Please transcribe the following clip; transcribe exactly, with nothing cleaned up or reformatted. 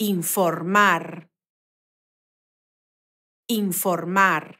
Informar. Informar.